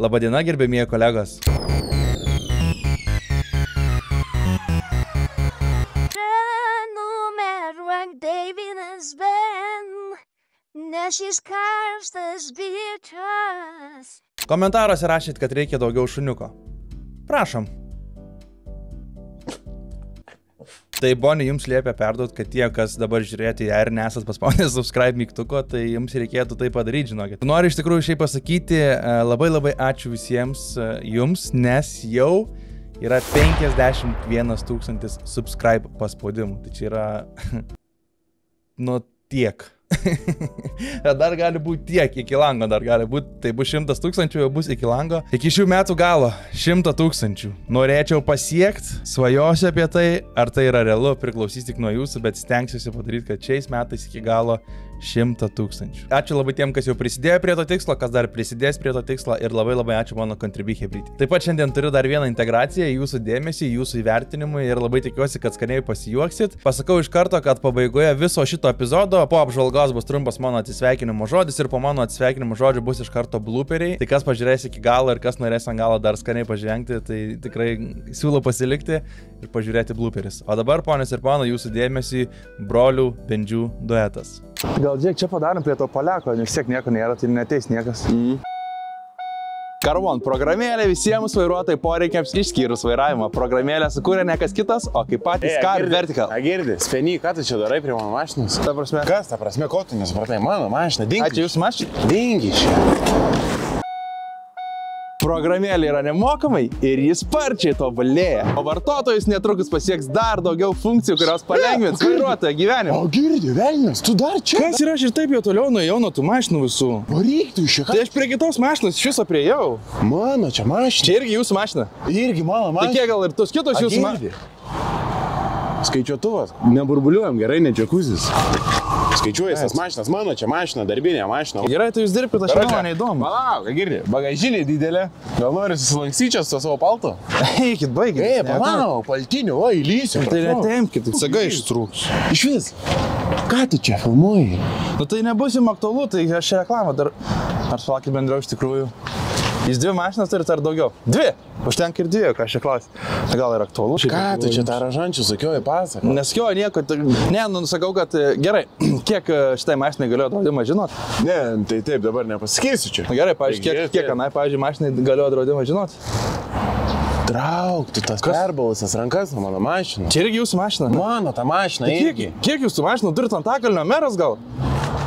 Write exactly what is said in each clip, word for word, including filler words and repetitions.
Labadiena, gerbėmieji kolegos. Numeruok Deividas Ben, nes jis karštas bičas. Komentaruose rašyt, kad reikia daugiau šuniuko. Prašom. Tai Bonnie jums liepia perduot, kad tie, kas dabar žiūrėti ją ir nesat paspaudęs subscribe mygtuko, tai jums reikėtų tai padaryti, žinokit. Noriu iš tikrųjų šiaip pasakyti, labai labai ačiū visiems jums, nes jau yra penkiasdešimt vienas tūkstantis subscribe paspaudimų. Tai čia yra... nu tiek. Dar gali būti tiek, iki lango dar gali būti. Tai bus šimtas tūkstančių, jau bus iki lango. Iki šių metų galo šimtą tūkstančių. Norėčiau pasiekti, svajosiu apie tai, ar tai yra realu, priklausys tik nuo jūsų, bet stengsiuosi padaryti, kad šiais metais iki galo šimtą tūkstančių. Ačiū labai tiem, kas jau prisidėjo prie to tikslo, kas dar prisidės prie to tikslo, ir labai labai ačiū mano Contribee hebrytį. Taip pat šiandien turiu dar vieną integraciją jūsų dėmesį, jūsų įvertinimui, ir labai tikiuosi, kad skaniai pasijuoksit. Pasakau iš karto, kad pabaigoje viso šito epizodo po apžvalgos bus trumpas mano atsisveikinimo žodis, ir po mano atsisveikinimo žodžio bus iš karto blooperiai. Tai kas pažiūrės iki galo ir kas norės ant galo dar skaniai pažvengti, tai tikrai siūlau pasilikti ir pažiūrėti blooperis. O dabar, ponios ir ponai, jūsų dėmesį brolių Bendžių duetas. Gal džiek čia padarom prie to paliako, nes tiek nieko nėra, tai neteis niekas. Mm. Karvon programėlė visiems vairuotojai poreikiams išskyrus vairavimą. Programėlę sukūrė ne kas kitas, o kaip patys Car Vertical. A girdi, Spenį, ką tu čia darai prie mano mašinos? Ta prasme? Kas ta prasme, ko tu nesupratai? Mano mašina, dingiš. Ačiū jūsų mašina? Dingiš. Programėlė yra nemokamai ir jis sparčiai tobulėja. O vartotojus netrukus pasieks dar daugiau funkcijų, kurios palengvins vairuotojo gyvenimą. O girdi, velnias, tu dar čia? Kas yra, aš ir taip jau toliau nuėjau nuo tų mašinų visų. Varyk tu iš čia. Tai aš prie kitos mašinos iš jūsų priejau. Mano čia mašina. Čia irgi jūsų mašina. Irgi mano mašina. Tai kiek gal ir tos kitos jūsų mašina? Skaičiuotuvas. Neburbuliuojam gerai, ne džiakuzis. Skaičiuojas tas mašinas, mano čia mašina, darbinė mašina. Gerai, tai jūs dirbite, aš manau, neįdomu. Palauk, girdi, bagažinė didelė. Gal nori susilankstyčias su savo paltu? Eikit, baigit. Ei, palauk, paltinių, o, įlysiu. Tai netemkit, sagai ištrūks. Iš vis, ką tu čia filmuoji? Nu tai nebus jums aktualu, tai aš reklamą dar... Ar sulakit bendriau iš tikrųjų? Jis dvi mašinas turit ar daugiau? Dvi! Užtenka ir dviejų, ką aš čia klausiu. Gal ir aktualu? Ką tu čia tą ražančių sakioji pasako? Nesakioji nieko. Ne, nu sakau, kad gerai, kiek šitai mašinai galiojo draudimą žinot? Ne, tai taip dabar nepasakysiu čia. Gerai, pavyzdžiui, kiek anai, pavyzdžiui, mašinai galiojo draudimą žinot? Trauk, tu tas perbalusias rankas nuo mano mašino. Čia irgi jūsų mašina? Mano ta mašina irgi. Kiek jūsų mašinų turit ant Antakalnio meras gal?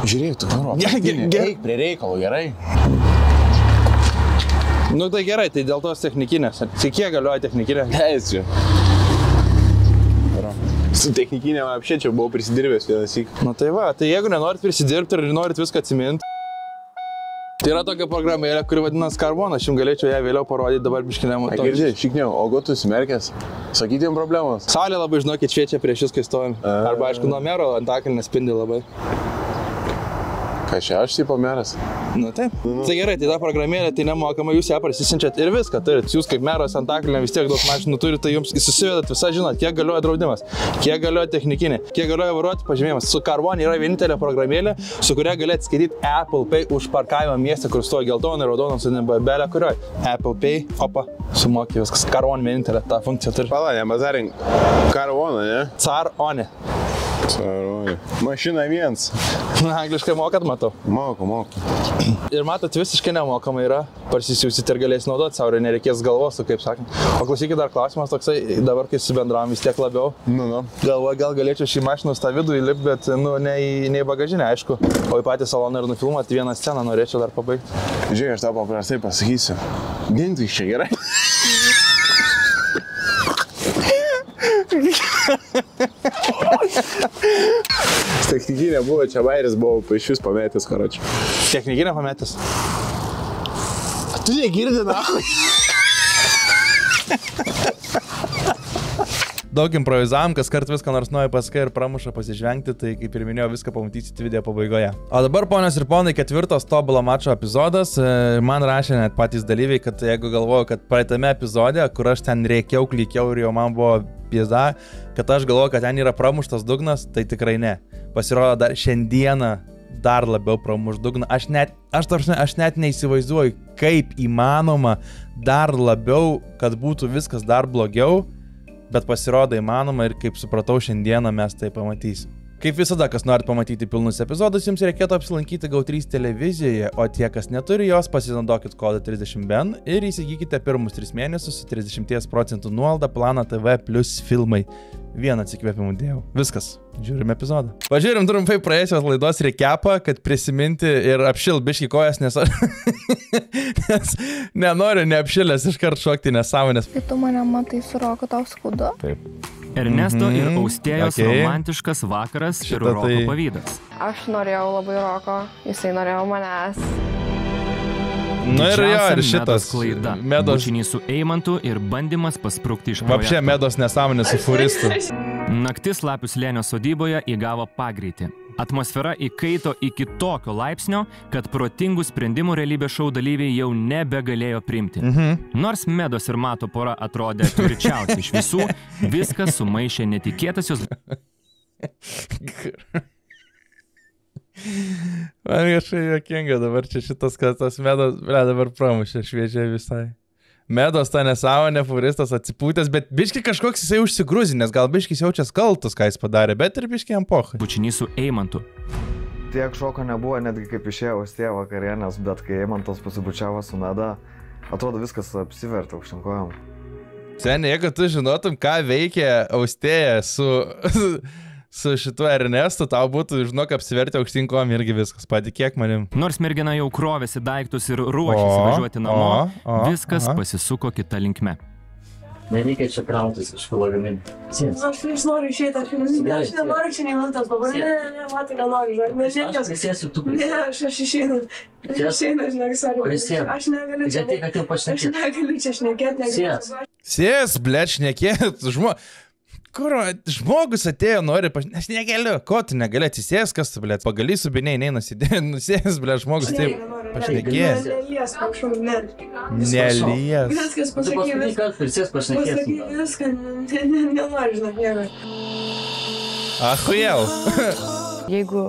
Žiūrėjau, tu varo. Eik prie reikalų, gerai. Nu tai gerai, tai dėl tos technikinės. Kiek galioja technikinė? Leisiu. Su technikinė man apšėčiau, buvau prisidirbęs vienas įk. Nu tai va, tai jeigu nenorit prisidirbti ir norit viską atsiminti, tai yra tokia programėlė, kuri vadinasi Karbonas. Aš jums galėčiau ją vėliau parodyti dabar biškinėmu. A, girdžiai, šikniau, o go tu įsimerkęs? Sakyti jums problemos? Saulė labai, žinokit, šviečia prieš jūs, kai stovim. Arba, aišku, nuo mero Antakalnio spindi labai. Ką čia, aš taip pameras. Nu taip. Tai gerai, tai ta programėlė, tai nemokama, jūs ją prasisinčiat ir viską turit. Jūs kaip meras Antakalnio vis tiek daug mašinų turit, tai jums susivedat visą, žinot, kiek galioja draudimas, kiek galioja technikinė, kiek galioja vairuoti pažymėjimas. Su Karvon yra vienintelė programėlė, su kuria gali atskaityti Apple Pay už parkavimą mieste, kur stoja geltona ir raudona su nebelė kurioj. Apple Pay, opa, sumokė viskas. Karvon vienintelė tą funkciją turi. Pala, nebazarink. Karvoną, ne? Car-one. Saruoju. Mašina viens. Na, angliškai mokat, matau. Moku, moku. Ir matot, visiškai nemokama yra. Parsisiusit ir galės naudoti savo, nereikės galvos, kaip sakant. O klausykit, dar klausimas toksai, dabar kai subendravom vis tiek labiau. Nu, nu. Galvoju, gal galėčiau šį mašiną tą vidų įlipti, bet, nu, ne į bagažinę, aišku. O į patį saloną ir nufilmuoti vieną sceną norėčiau dar pabaigti. Žiūrėk, aš tau paprastai pasakysiu. Ginti iš čia gerai. Technikinė buvo, čia vairis buvo iš jūs pametęs, karočiui. Technikinė pametęs? Tu negirdi, na? Daug improvizavom, kas kart viską nors nuoja paskai ir pramuša pasižvengti, tai kaip ir minėjau, viską pamatysite video pabaigoje. O dabar, ponios ir ponai, ketvirtas Tobulą Mačo epizodas. Man rašė net patys dalyviai, kad jeigu galvoju, kad praeitame epizode, kur aš ten rėkiau, klikiau ir jau man buvo pieza, kad aš galvoju, kad ten yra pramuštas dugnas, tai tikrai ne. Pasirodo, dar šiandieną dar labiau pramuš dugną. Aš net, aš, aš net neįsivaizduoju, kaip įmanoma dar labiau, kad būtų viskas dar blogiau, bet pasirodo įmanoma ir kaip supratau, šiandieną mes tai pamatysim. Kaip visada, kas norit pamatyti pilnus epizodus, jums reikėtų apsilankyti Go trys televizijoje, o tie, kas neturi jos, pasinaudokit kodą trisdešimt ben ir įsigykite pirmus tris mėnesius su trisdešimties procentų nuolaida Plano T V plus filmai. Vieną atsikvėpimų dėjau. Viskas. Žiūrim epizodą. Pažiūrim trumpai praėjusios laidos recapą, kad prisiminti ir apšil biškį kojas, nes... nes nenoriu neapšilęs iškart šokti nesąmonės. Tai tu mane matai su Roku, tau skudu? Taip. Ernesto mm-hmm. ir Austėjos okay. romantiškas vakaras šita ir Roko tai... pavydas. Aš norėjau labai Roko, jisai norėjo manęs. Na ir jo, ir šitas medos bučinys su Eimantu ir bandymas pasprukti iš projekto. Vapšė medos nesąmonės su furistu. Naktis Lapių slėnio sodyboje įgavo pagreitį. Atmosfera įkaito iki tokio laipsnio, kad protingų sprendimų realybės šou dalyviai jau nebegalėjo priimti. Mhm. Nors medos ir mato pora atrodė tvirčiausiai iš visų, viskas sumaišė netikėtasius. Man kažkai juokinga dabar čia šitas, kad tas medos, ble, dabar pramušė šviežiai visai. Medos tą nesąmonę, furistas atsipūtęs, bet biški kažkoks jisai užsigrūzinęs, gal biškis jaučias kaltus, ką jis padarė, bet ir biški jam pochai. Bučinys su Eimantu. Tiek šoko nebuvo, netgi kaip išėjo Austėja vakarienės, bet kai Eimantas pasibučiavo su Meda, atrodo viskas apsivertė aukštyn kojom. Seniai, jeigu tu žinotum, ką veikia Austėja su... su šituo Ernestu, tau būtų, žinok, apsiverti aukštinkom irgi viskas, patikėk manim. Nors mergina jau krovėsi daiktus ir ruošėsi važiuoti namo, o, o, viskas o. pasisuko kitą linkme. Nereikia čia krautis iš kologaminį. Aš noriu išėti, aš nenoriu čia neįlantas, dabar ne, ne, ne, matai, ką noriu, žinok, nežinok. Aš nesėsiu, tu prisimu. Ne, aš, aš išeinu, aš išeinu, žinok, sako, aš negaliu čia, aš negaliu čia šnekėti, negaliu. Sės, blėt, šnekėt, žmo... Kur žmogus atėjo, nori paš... Aš negaliu. Ko tu negali atsisės, kas tu, blėt? Pagali subiniai, nei nusidė... nusės, blėt, žmogus taip pašnekės. Nelies, pašau, ne. Nelies. Viskas pasakė, viskas pasakė, viską, nenori, žinok, nieko. Achujel. Jeigu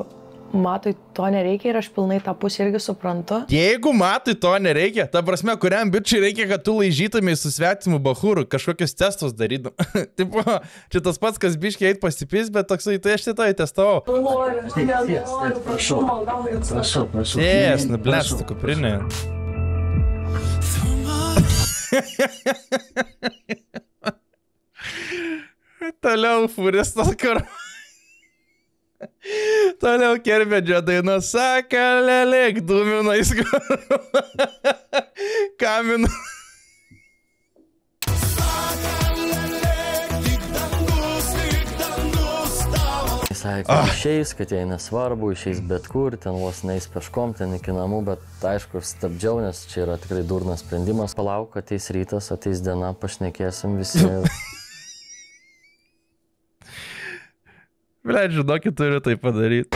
matui to nereikia ir aš pilnai tą pusę irgi suprantu. Jeigu matui to nereikia, ta prasme, kuriam bičiui reikia, kad tu laižytumės su svetimu bahūru, kažkokius testus darytum. Tipo, čia tas pats, kas biškiai eit pasipys, bet toksai, tai aš šitoj testavau. Noriu, noriu, prašau, prašau, prašau. Jės, nublėštų kuprinė. Toliau furistas karo. Toliau Kerbedžio daina, sakalėlėk, dūmina įskarų, kamina. Sakalėlėk, tik dangus, tik dangus tavo. Jis sakė, kad išeis, kad jai nesvarbu, išeis bet kur, ten vos neis peškom, ten iki namų, bet aišku, stabdžiau, nes čia yra tikrai durnas sprendimas. Palauk, ateis rytas, ateis diena, pašnekėsim visi. Ble, žinokit, turiu tai padaryti.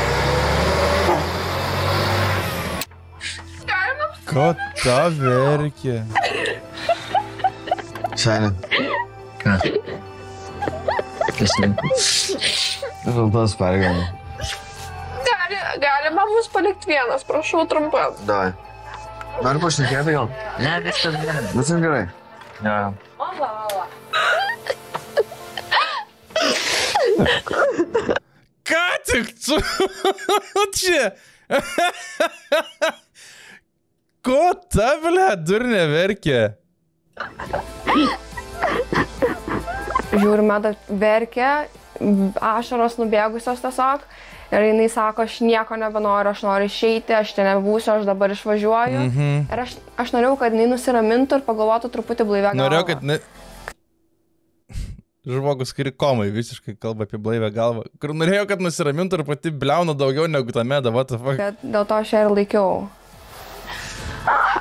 Ko ta verkė? Senė. Ką? Kas linkai? Žaltas pergama. Galima mus palikti vienas, prašau, trumpai. Davai. Nori pašnekėti gal? Ne, viskas gerai. Viskas gerai? Ne. Ola, ola. Ką tik tu čia? Ko ta, blė, durnė verkė? Žiūriu, Meda verkė, ašaros nubėgusios tiesiog. Ir jinai sako, aš nieko nebenoriu, aš noriu išeiti, aš čia nebūsiu, aš dabar išvažiuoju. Mhm. Ir aš, aš norėjau, kad jinai nusiramintų ir pagalvotų truputį blaivę galvą. Norėjau, kad... Ne... Žmogus krikomai visiškai kalba apie blaivę galvą, kur norėjau, kad nusiramintų ir pati bliauna daugiau negu tą Medą, what the fuck. Bet dėl to aš ją ir laikiau.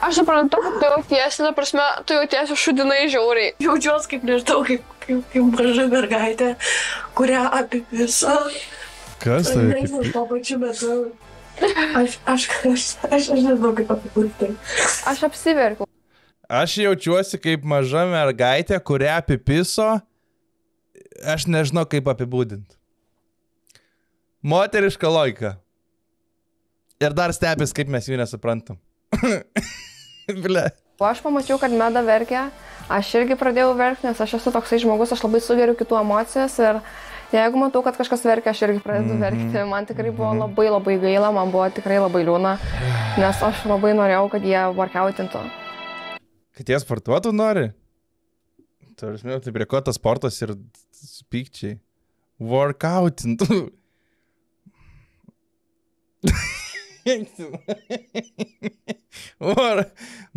Aš suprantu, kad tu jautiesi, ta prasme, tu jautiesi šudinai žiauriai. Jaučiuos kaip nežinau, kaip, kaip, kaip graži mergaitė, kurią apipisa. Kas tai? Aš to pačiu metu. Aš, aš, aš, aš nežinau, kaip apipurti. Aš apsiverkiau. Aš jaučiuosi kaip maža mergaitė, kurią apipiso. Aš nežinau, kaip apibūdinti. Moteriška logika. Ir dar stebės, kaip mes jų nesuprantam. O aš pamačiau, kad Meda verkia, aš irgi pradėjau verkti, nes aš esu toksai žmogus, aš labai sugeriu kitų emocijas ir jeigu matau, kad kažkas verkia, aš irgi pradedu mm-hmm. verkti. Man tikrai buvo labai labai gaila, man buvo tikrai labai liūna, nes aš labai norėjau, kad jie workoutintų. Kad jie sportuotų nori? Tarsi, tai prie ko tas sportas ir spykčiai? Workoutintų. Or,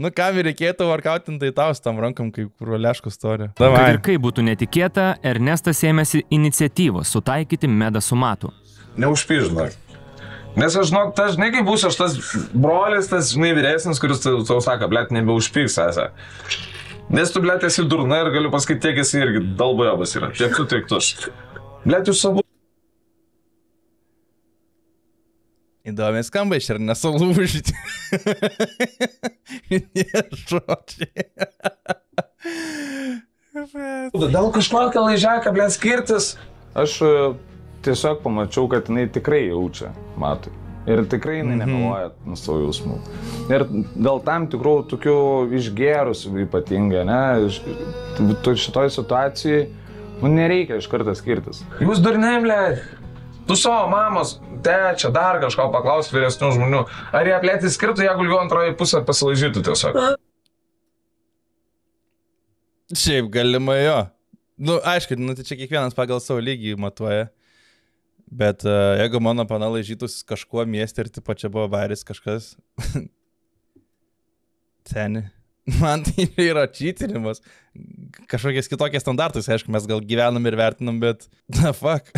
nu kam reikėtų workoutintai tau tam rankam, kaip kuroleškos turi. Kad ir kaip būtų netikėta, Ernestas ėmėsi iniciatyvos sutaikyti Medą su Matu. Neužpižnak. Nes aš, žinok, tas, žinai, kaip būsiu, aš tas brolis, tas, žinai, vyresnis, kuris tau sako, blet, nebeužpiks esą. Nes tu, blet, esi durna ir galiu pasakyti, tiek esi irgi dalbojabas yra. Tiek tu, tiek tu. Blet, jūs sabu. Įdomiai skamba iš ir nesalūžyti. Nežodžiai. Dėl kažkokią laižeką, blet, skirtis. Aš... Tiesiog pamačiau, kad jinai tikrai jaučia, matau. Ir tikrai jinai nemeluoja nuo savo jausmų. Ir dėl tam tikrų tokių išgėrusių ypatingai, ne, šitoj situacijai, nu, nereikia iš karto skirtis. Jūs durniai, blėt, tu savo mamos, tečia, dar kažko paklausi vyresnių žmonių, ar jie plėti skirtų, jeigu lygiau antroji pusė pasilaižytų tiesiog. Šiaip galima jo. Nu, aišku, nu, tai čia kiekvienas pagal savo lygį matuoja. Bet uh, jeigu mano pana laižytus kažkuo miestį ir tipo čia buvo baris kažkas, seni, man tai yra čytinimas, kažkokiais kitokiais standartais, aišku, mes gal gyvenam ir vertinam, bet, na, fuck,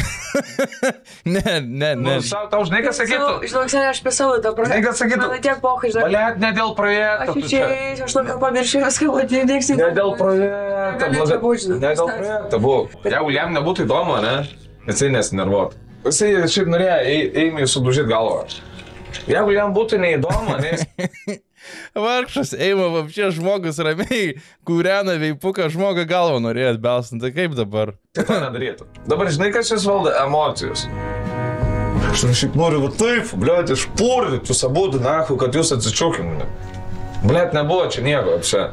ne, ne, ne. Žinau, tau žinai, kad sakytų. Žinau, seni, aš pasauliu tą projektą. Žinai, kad sakytų. Man tiek pokai, žinau. Baliat, ne dėl projekto. Aš čia, aš lauk, pamiršiu viską, o tai neiksi. Ne dėl projekto, ne dėl projekto buvo. Jeigu jam nebūtų įdomu, ne, jisai nesinervuotų. Jisai šiaip norėjo eimai sudužyti galvą. Jeigu jam būtų neįdomu, ne... Vargšas eima, vapščia žmogus ramiai, kūrena veipuką, žmogą galvą norėjo atbelstant, tai kaip dabar? Tai to nedarytų. Dabar žinai, kas jis valdo emocijos. Aš šiaip noriu, va taip, bliat, išpurdyt jūs abudu, nahu, kad jūs atsičiūkim. Bliat, nebuvo čia nieko, apšia.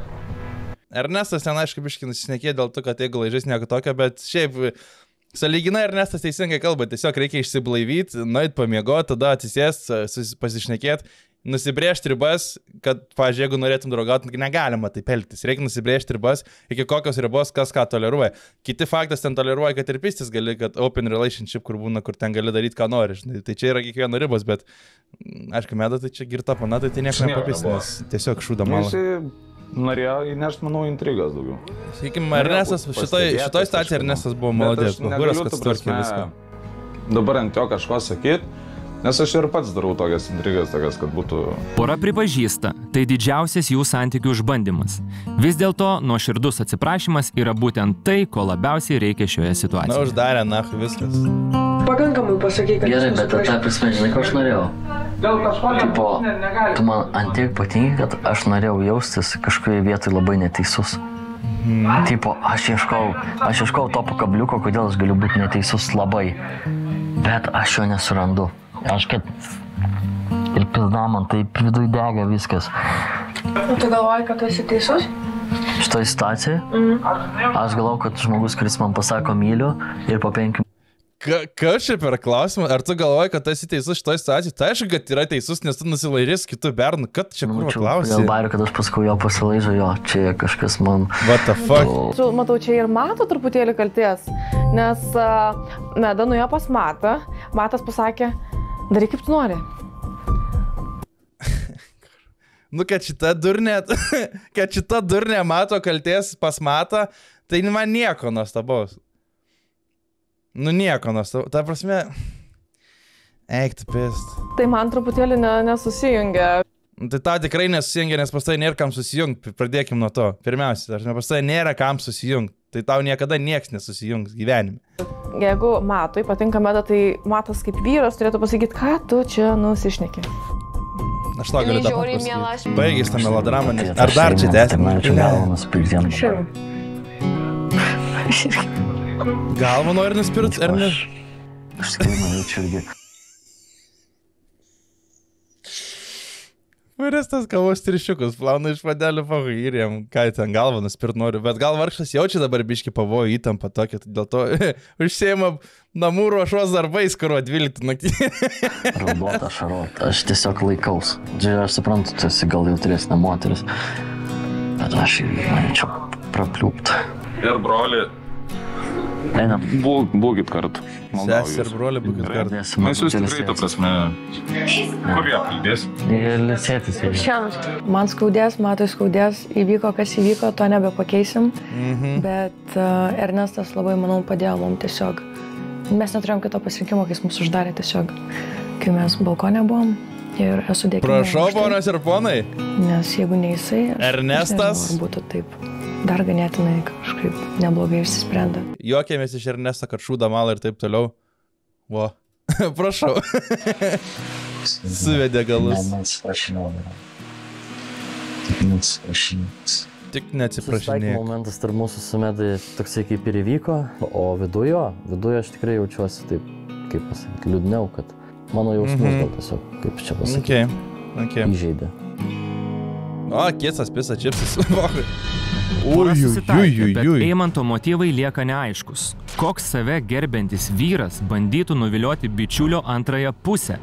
Ernestas ten, aišku, biškai nusišnekėjo dėl to, kad jeigu laižys nieko tokio, bet šiaip... Saliginai Ernestas teisingai kalba, tiesiog reikia išsiblaivyti, nueit pamiegoti, tada atsisėsti, pasišnekėti, nusibrėžti ribas, kad, pavyzdžiui, jeigu norėtum draugauti, negalima taip elgtis. Reikia nusibrėžti ribas, iki kokios ribos kas ką toleruoja. Kiti faktas ten toleruoja, kad ir pistis gali, kad open relationship, kur būna, kur ten gali daryti, ką nori. Žinai. Tai čia yra kiekvieno ribos, bet, aišku, Meda, tai čia girta pana, tai nieko nepapisnės. Tiesiog šūda malą. Norėjo įnešti, manau, intrigas daugiau. Sakykime, Ernestas, šitoj situacijai Ernestas buvo malodės. Guras, kad sutvarkė viską. Dabar ant jo kažko sakyt, nes aš ir pats darau tokias intrigas, tokias, kad būtų... Pora pripažįsta, tai didžiausias jų santykių išbandymas. Vis dėlto, nuoširdus atsiprašymas yra būtent tai, ko labiausiai reikia šioje situacijoje. Na, uždarė, na, viskas. Pakankamai pasakyk, kad... Gerai, bet tą prasme, žinai, ko aš norėjau. Tipo, tu man ant tiek patinki, kad aš norėjau jaustis kažkoje vietoje labai neteisus. Mm. Tipo, aš ieškau, aš ieškau to pakabliuko, kodėl aš galiu būti neteisus labai. Bet aš jo nesurandu. Aš kad ir pilna man taip vidui dega viskas. Tu galvoji, kad tu esi teisus? Šitoj situacijai? Mm. Aš galvau, kad žmogus, kuris man pasako myliu ir po penkių... Kas čia per klausimą? Ar tu galvoji, kad esi teisus šitoj situacijai? Tai aišku, kad yra teisus, nes tu nusilaižys kitų bernų. Kad čia kur klausi? Gal bariu, kad aš paskui jo pasilaižu, jo, čia kažkas man... What the fuck? Tu, matau, čia ir Mato truputėlį kalties, nes Meda nuėjo pas Matą. Matas pasakė, daryk kaip tu nori. Nu, kad šita durnė, kad šita durnė Mato kalties pas Matą, tai man nieko nuostabaus. Nu nieko, nors ta prasme, eik pist. Tai man truputėlį ne, nesusijungia. Tai tau tikrai nesusijungia, nes pas tai nėra kam susijungti, pradėkim nuo to. Pirmiausia, aš ne pas tai nėra kam susijungti, tai tau niekada nieks nesusijungs gyvenime. Jeigu Matui patinka Meda, tai Matas kaip vyras turėtų pasakyti, ką tu čia nusišneki. Aš to galiu dabar pasakyti. Baigis tą melodramą, nes... Ar dar čia tęsime? Šiaip. Gal mano ir nuspirts, ar ne? Aš tikrai man jaučiu irgi. kuris tas kavos trišiukus plauna iš vadelių pavai ir jam, ką ten galvą nuspirt noriu, bet gal vargšas jaučia dabar biški pavojų įtampą tokią, dėl to užsiema namų ruošos darbais, kurio dvyliktą naktį. Rabota, šarota, aš tiesiog laikaus. Džiai, aš suprantu, tu esi gal jautresnė moteris, bet aš ir manyčiau prapliūpt. Ir broli. Einam. Būkit kartu. Sės ir broli, būkit kartu. Mes jūs tikrai, ta prasme, kur jie kalbės? Ir lėsėtis. Man skaudės, matau skaudės, įvyko, kas įvyko, to nebepakeisim, bet Ernestas labai, manau, padėjo mums tiesiog. Mes neturėjom kito pasirinkimo, kai jis mus uždarė tiesiog, kai mes balkone buvom. Ir esu dėkinga. Prašau, ponas ir ponai. Nes jeigu ne jisai, Ernestas būtų taip. Dar ganėtinai kažkaip neblogai išsisprendė. Juokėmės iš Ernesto, kad šūdą malą ir taip toliau. Vo. Prašau. Suvedė galus. Tik neatsiprašinėjau. Momentas tarp mūsų sumedai toksai kaip ir įvyko, o vidujo, vidujo aš tikrai jaučiuosi taip, kaip pasakyti, liūdniau, kad mano jausmus gal tiesiog, kaip čia pasakyti, įžeidė. O, kiesas pisa čipsis. Pora susitaikė, bet Eimanto motyvai lieka neaiškus. Koks save gerbiantis vyras bandytų nuvilioti bičiulio antrąją pusę?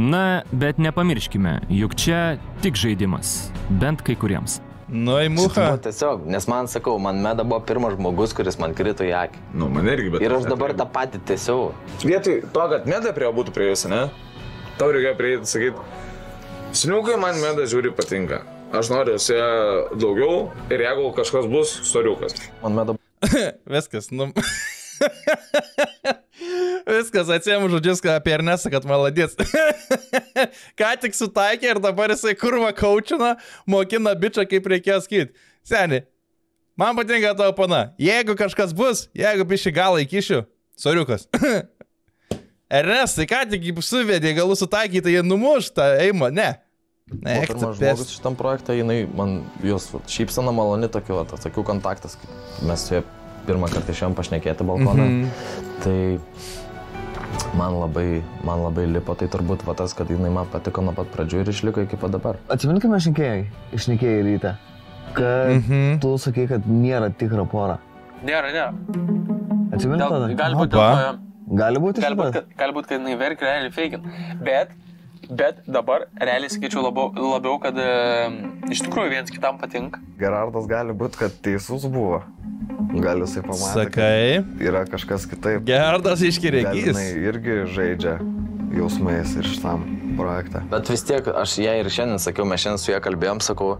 Na, bet nepamirškime, juk čia tik žaidimas, bent kai kuriems. Nu, į muchą. Tiesiog, nes man sakau, man Meda buvo pirmas žmogus, kuris man krito į akį. Nu, man irgi, bet... Ir aš dabar tą patį tiesiau. Vietoj to, kad Meda prie jo būtų prie jūsų, ne? Tau reikia prie jūsų sakyti, sniukai man Meda žiūri patinka. Aš noriu su ją daugiau ir jeigu kažkas bus, soriukas. Man Meda... Viskas, nu... Viskas, atsiemu žodžius apie Ernestą, kad maladės. Ką tik sutaikė ir dabar jisai kurva kaučina, mokina bičą, kaip reikėjo sakyti. Seni, man patinka tavo pana. Jeigu kažkas bus, jeigu bišį galą įkišiu, soriukas. Ernestai, ką tik suvedė, galų sutaikė, tai jie numušta, eima, ne. Ne, ekti pės. Pirmas žmogus šitam projektą, jinai man jos šypsena maloni tokiu, atsakiau kontaktas, mes su jie pirmą kartą išėjom pašnekėti balkoną, tai man labai lipo, tai turbūt va tas, kad jinai man patiko nuo pat pradžių ir išliko iki pat dabar. Atsimeni, kai mes išnekėjai ryte, kad tu sakei, kad nėra tikra pora. Nėra, nėra. Atsimeni tada? Gali būti dėl to. Gali būti iš pat? Gali būti, kad jinai verk, realiai feikin, bet Bet dabar realiai sakyčiau labiau, kad iš tikrųjų vienas kitam patinka. Gerardas gali būti, kad teisus buvo. Gal jisai pamatė, kad yra kažkas kitaip. Gerardas iškiregys. Gal jinai irgi žaidžia jausmais ir šitam projektą. Bet vis tiek, aš ją ir šiandien sakiau, mes šiandien su ją kalbėjom, sakau,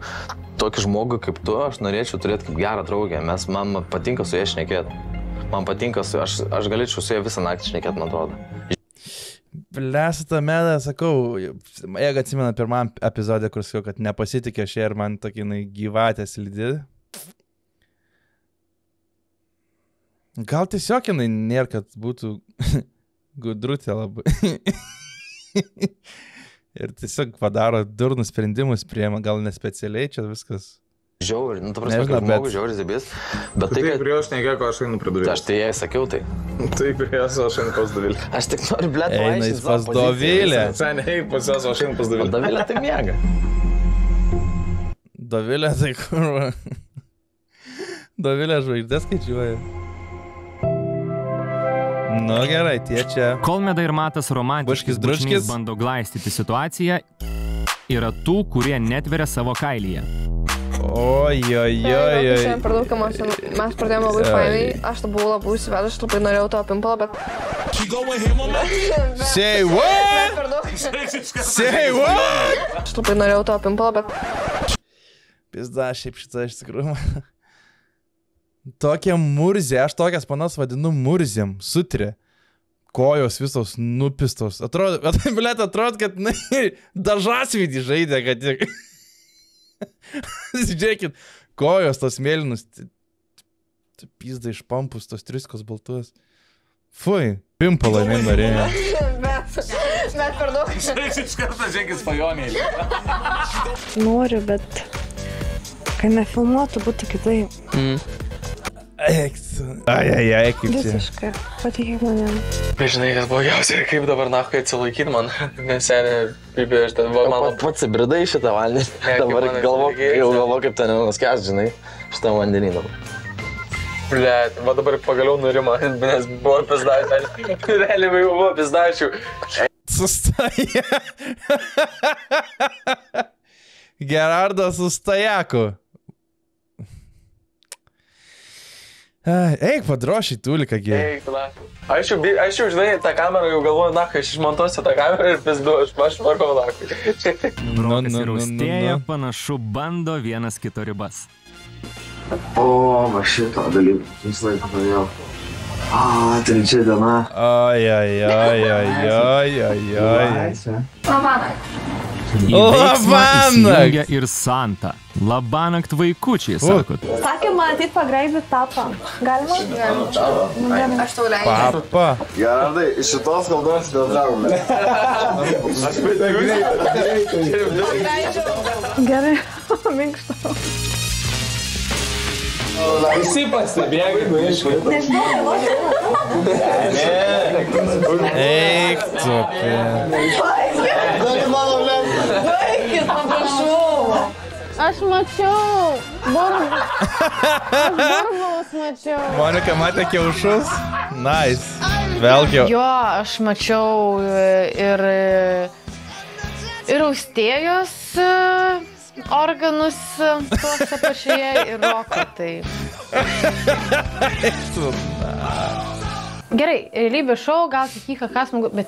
tokį žmogų kaip tu, aš norėčiau turėti kaip gerą draugę, mes man patinka su ją šnekėti. Man patinka su ją, aš galėčiau su ją visą naktį šnekėti, man atrodo. Blesitą Medą, sakau, jeigu atsimena pirmam epizodė, kur sakiau, kad nepasitikė šia ir man tokiai gyvatė slidi. Gal tiesiog jinai nėra, kad būtų gudrutė labai. Ir tiesiog padaro durnus sprendimus priema, gal nespecialiai čia viskas. Žiauri, nu ta prasme, kad žmogus žiauri zibis, bet tai, kad... Tai prie aš nekiek, ko aš einu prie Dovilės. Aš tai jai sakiau tai. Tai prie aš einu pas Dovilės. Aš tik noriu blėt paaišinti savo poziciją. Eina jis pas Dovilę. Sen, ei, pas jos, aš einu pas Dovilę. O Dovilė tai miega. Dovilė tai kurva. Dovilė žvaigždės skaičiuoja. Nu gerai, tie čia. Kol Meda ir Matas romantiškis bučinys bando glaistyti situaciją, yra tų, kurie netveria savo kailyje. Ojojojoj. Mes pradėjome labai failiai, aš to buvau labai įsivedęs, aš labai norėjau to pimpalo, bet... Say what? Say what? Aš labai norėjau to pimpalo, bet... Pizda, šiaip šitą iš tikrųjų. Tokia murzė, aš tokias panas vadinu murzėm, sutrė. Kojos visos nupistos. Atrodo, bet atrodo, kad dažasvidį žaidė, kad tik... Žiūrėkit, kojos tos mėlynus, pizda iš pampus, tos triskos baltuos. Fui, pimpalai nenorėjo. Bet per daug. Iš karto žiūrėkit svajonėlį. Noriu, bet kai nefilmuotų būtų kitai. Eks. Ai, ai, ai, kaip čia. Visiškai, patikėk manim. Žinai, kas blogiausia, kaip dabar nakai atsilaikyt man, nes senė, pribėž, ten buvo mano... Pats įbridai šitą vandenį, dabar galvo, kaip ten nuskęs, žinai, šitą vandenį dabar. Ble, va dabar pagaliau nurima, nes buvo pizdačių, realiai jau buvo pizdačių. Sustaja. Gerardas Sustajaku. Eik padrošiai tūliką, gėl. Eik, na. Aš jau, žinai, tą kamerą jau galvoju, na, kai aš išmontuosiu tą kamerą ir pizdu, aš vargau, na. Nurokas ir Austėja panašu bando vienas kito ribas. O, va šito dalyko, vis laiką padėjau. A, trečia diena. Ai, ai, ai, ai, ai, ai, ai. Labanakt. Labanakt. Ir Santa. Labanakt vaikučiai, sakot. Sakė, man ateit pagraibi tapą. Galima? Galima. Aš tau leidžiu. Papa. Gerardai, iš šitos kalbos bendravome. Aš pagraibiu. Gerai, minkštau. Visi pasibėgai, nu iškaitai. Nežinau, nežinau. Ne. Eik, tupė. Dėkit mano lėmą. Dėkit, paprašau. Aš mačiau. Aš burbulus mačiau. Monika matė kiaušus? Nice. Vėlgi. Jo, aš mačiau ir... Ir Austėjos organus tuos apašyje ir roko, tai... Gerai, realybės šou, gal kiek ką smagu, bet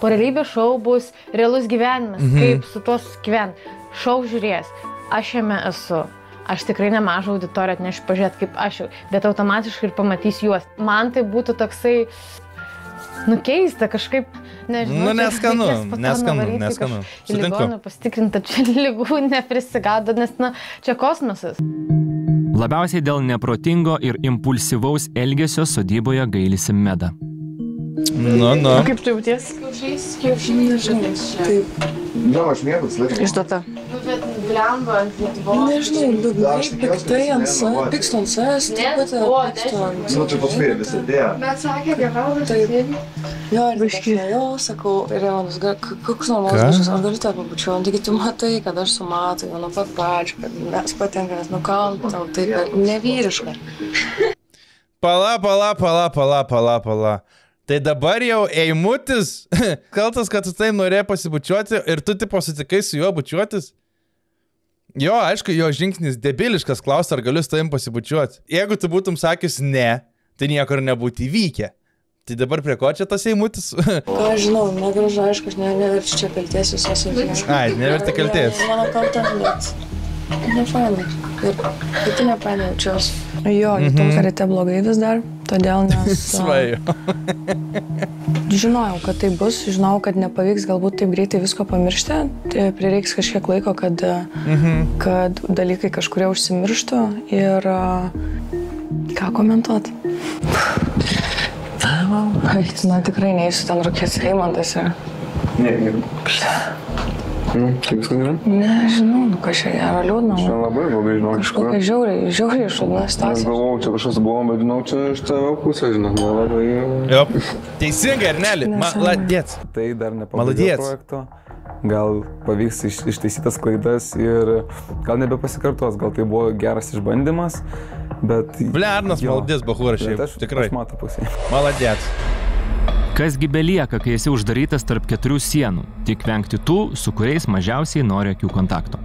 po realybės šou bus realus gyvenimas, kaip su tuos gyven. Šou žiūrės, aš jame esu, aš tikrai nemažą auditoriją atnešiu pažiūrėti kaip aš jau, bet automatiškai ir pamatys juos. Man tai būtų toksai, nu, keista kažkaip. Nu, neskanu, neskanu, neskanu. Ligonių pasitikrinta, čia lygų neprisigado, nes, na, čia kosmosas. Labiausiai dėl neprotingo ir impulsyvaus elgesio sodyboje gailisi Meda. Nu, nu. Kaip tu jauties? Taip. Gal aš mėgus, lėkime. Išduota. Nu, bet blemba ant Lietuvos. Nežinau, dabar piktai ant savęs, piksto ant savęs, taip pat yra piksto ant savęs. Nu, tai pasmyrė visą idėją. Bet sakė, gevaldas sėdė. Jo, ir biškė, jo, sakau, ir Evanas, koks normalus kažkas, aš galiu tave pabučiuojant, taigi tu matai, kad aš su matai, nu, pat pačiu, kad mes patinkamės, nu, kam tau, tai nevyriška. Pala, pala, pala, pala, pala, pala. Tai dabar jau Eimutis kaltas, kad tu tai norėjai pasibučiuoti ir tu tipo sutikai su juo bučiuotis. Jo, aišku, jo žingsnis debiliškas, klausia, ar galiu su tavim pasibučiuoti. Jeigu tu būtum sakęs ne, tai niekur nebūtų įvykę. Tai dabar prie ko čia tas Eimutis? Ką aš žinau, negražu, aišku, aš neverčiu čia kalties visas įvykę. Ai, neverti kalties. Mano kaltas, bet nefainai. Ir kiti nepainaučios. Jo, jutau karite blogai vis dar, todėl nes... Svajau. Žinojau, kad tai bus, žinojau, kad nepavyks galbūt taip greitai visko pamiršti. Prireiks kažkiek laiko, kad dalykai kažkurie užsimirštų ir... Ką komentuot? Na, tikrai neįsiu ten rūkės Eimantas ir... Ne, ne. Kaip viskas yra? Ne, žinau, nu ką čia yra liūdna. Čia labai blogai, žinau, kažkokia. Kažkokia žiauriai, žiauriai išliūdna situacija. Aš galvojau, čia kažkas buvo, bet žinau, čia iš tavo pusės, žinau, labai... Jop, teisingai, Erneli, maladėts. Tai dar nepabaigė projekto. Gal pavyks ištaisytas klaidas ir gal nebepasikartos, gal tai buvo geras išbandymas, bet... Ble, Arnas maladės, bahūra, šiaip, tikrai. Aš matau pusėje. Maladėts. Kasgi belieka, kai esi uždarytas tarp keturių sienų, tik vengti tų, su kuriais mažiausiai nori akių kontakto.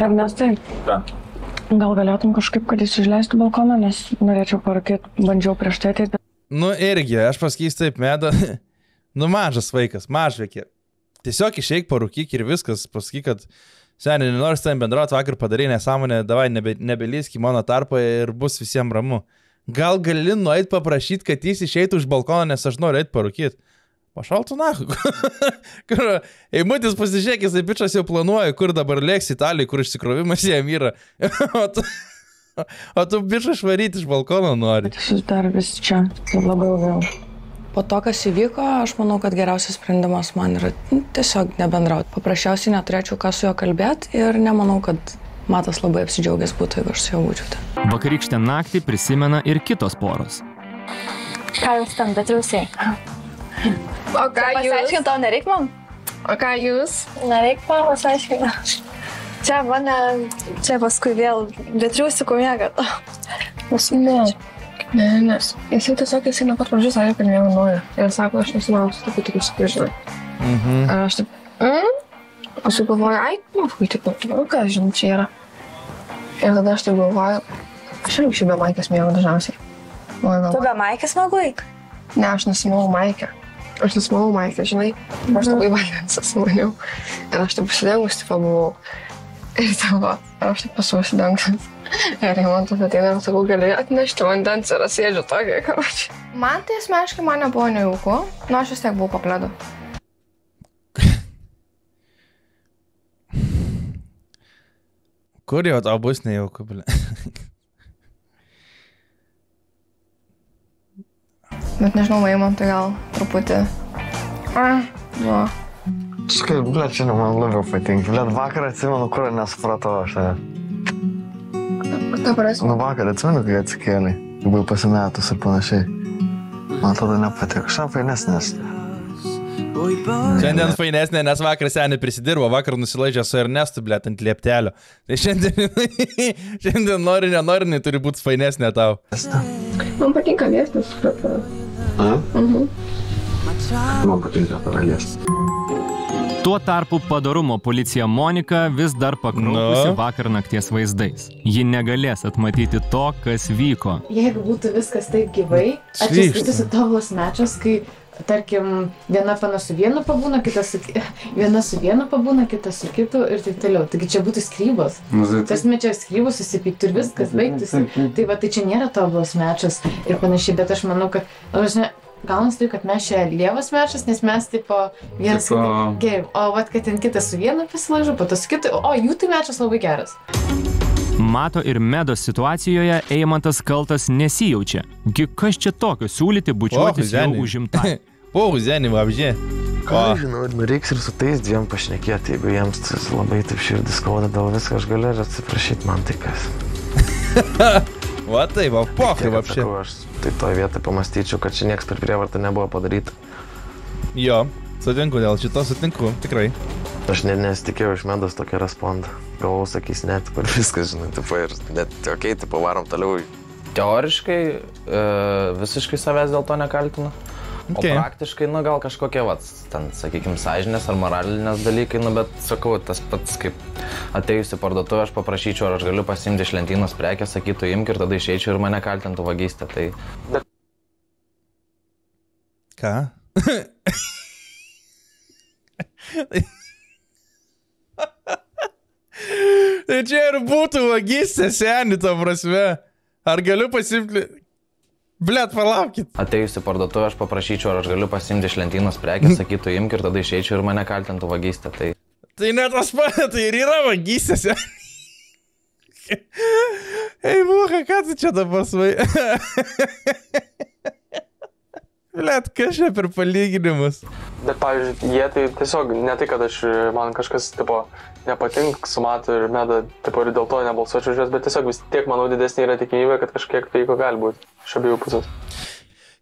Ernestai, gal galėtum kažkaip, kad jis užleistų balkoną, nes norėčiau parakėti, bandžiau prieš tai ateiti. Nu irgi, aš pasakysiu taip, Medą, nu mažas vaikas, mažvėkė. Tiesiog išeik, parūkyk ir viskas, pasakyk, kad seniai, nenori su tavim bendrauti, vakar padarė nesąmonę, davai, nebelysk į mano tarpą ir bus visiems ramu. Gal gali nuėti paprašyti, kad jis išeitų iš balkono, nes aš noriu eiti parūkyti. Pašaltų naku. Eimutis pasižiūrėk, jisai bičas jau planuoja, kur dabar lėks Italijai, kur išsikrovimas jam yra. O tu bičą švaryti iš balkono nori. Jis dar vis čia. Labai vėl. Po to, kas įvyko, aš manau, kad geriausias sprendimas man yra tiesiog nebendrauti. Paprasčiausiai neturėčiau ką su juo kalbėti ir nemanau, kad Matas labai apsidžiaugęs būtų, jeigu aš su jau būčiau ten. Vakarykštę naktį prisimena ir kitos poros. Ką jūs ten, bet jausiai? O ką jūs? Pasiaiškinti tau nereik man? O ką jūs? Nereik man, pasiaiškinti. Čia mane, čia paskui vėl betriusi, ko mėgat. Ne, ne, ne. Jis jau tiesiog, jis nuo pat pradžių sąlygų, kad nevienoja. Ir sako, aš nesimausiu, taip tik jūs prižinai. Ar aš taip, mm? Aš jau galvoju, ai, nu, kai tik, nu, ką aš žinau, čia yra. Ir tada aš taip galvoju, aš jau šiaip be maikės mėgau dažniausiai. Tu be maikės mėgui? Ne, aš nesimau maikę. Aš nesimau maikę, žinai. Aš labai valgęs atsimaniau. Ir aš taip pasidengus, tipo, buvau. Ir tavo, aš taip pasu pasidengus. Ir man tas ateina, aš sakau, gali atnešti vandens ir aš sėdžiu tokiai, karočiai. Man tai asmeniškai man nebuvo nejauku, nu aš vis tiek buvau papledu. Kur jau tau bus nejauku, ble? Bet nežinau, man tai gal truputį... Buvo. Kažkaip, ble, čia man labiau patinka. Ble, vakar atsimenu, kur nesupratau aš tave. Ką prasme? Nu, vakar atsimenu, kai atsikėlė. Buvau pasimetus ir panašiai. Man atrodo, nepatiko. Šiam fainesnės. Šiandien fainesnė, nes vakar senį prisidirbo, vakar nusilaidžia su Ernestu, blėt, ant lieptelio. Tai šiandien nori, nenori, nei turi būti fainesnė tau. Man patinka liestis, supratau. A? Man patinka tave liestis. Tuo tarpu padorumo policija Monika vis dar pakraupusi vakar nakties vaizdais. Ji negalės atmatyti to, kas vyko. Jeigu būtų viskas taip gyvai, atsiskaitysiu Tobulas Mačas, kai... Tarkim, viena pana su vienu pabūna, viena su vienu pabūna, kita su kitu ir taip toliau. Taigi čia būtų skrybos. Tas mečias skrybos susipyktų ir viskas baigtųsi. Tai va, tai čia nėra Tobulas Mačas ir panašiai, bet aš manau, kad... Galvans tai, kad mes čia lievas mečas, nes mes tipo vienas kitai gerim. O vat, kad ten kitas su vienu pasilaižu, po to su kitu, o jų tai mečas labai geras. Mato ir Medos situacijoje Eimantas kaltas nesijaučia. Gi kas čia tokio siūlyti bučiuotis jau užimtai? Po uzenį, vabždė. Ką žinau, reiks ir su tais dviem pašnekėti, jeigu jiems labai taip širdis skaudadavo viską, aš galiu ir atsiprašyti, man tai kas. Va tai, va, pokai, vabždė. Aš tai toj vietai pamastyčiau, kad čia nieks per prievartą nebuvo padaryta. Jo, sutinku dėl šito, sutinku, tikrai. Aš net nesitikėjau iš Medos tokią respondą. Galvau, sakys, net kur viskas, žinai, tipo, ir net, okei, tipo, varom toliau. Teoriškai visiškai savęs dėl to nekaltinu. O praktiškai, nu, gal kažkokie, va, ten, sakykime, sąžinės ar moralinės dalykai, nu, bet, sakau, tas pats, kaip atėjus į parduotuvę, aš paprašyčiau, ar aš galiu pasiimti iš lentynos prekę, sakytų, imk ir tada išeičiau ir mane kaltintų vagystę, tai... Ką? Tai čia ir būtų vagystė, senį, ta prasme. Ar galiu pasimti... Blet, palaukit. Atėjus į parduotuvę, aš paprašyčiau, ar aš galiu pasimti iš lentynos prekę, sakytų, imk ir tada išeičiau ir mane kaltintų vagystę, tai... Tai net tas pats, tai ir yra vagystė, senį. Ei, buha, ką tu čia dabar svai... Blet, kas čia per palyginimus? Bet, pavyzdžiui, jie tai tiesiog ne tai, kad aš, man kažkas, tipo, nepatink su Matu ir Meda, tipo, ir dėl to nebalsuočiau už juos, bet tiesiog vis tiek, manau, didesnė yra tikimybė, kad kažkiek veiko gali būti iš abiejų pusės.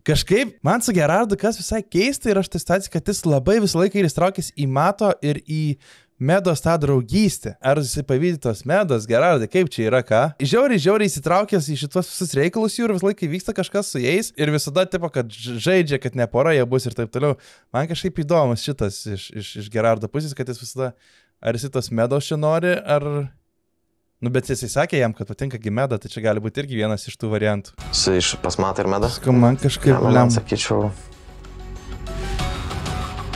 Kažkaip, man su Gerardu kas visai keista ir aš tai statysiu, kad jis labai visą laiką įsitraukęs į Mato ir į Medos tą draugystę. Ar susipavydytos Medos, Gerardai, kaip čia yra, ką? Žiauriai, žiauriai įsitraukęs į šitos visus reikalus jų ir vis laikai vyksta kažkas su jais ir visada tipo, kad žaidžia, kad ne pora jie bus ir taip toliau. Man kažkaip įdomus šitas iš, iš, iš Gerardo pusės, kad jis visada, ar jis tos Medos čia nori, ar... Nu, bet jisai sakė jam, kad patinka Meda, tai čia gali būti irgi vienas iš tų variantų. Su iš pasmatą ir Medą? Sako, man kažkaip... Ne, man sakyčiau...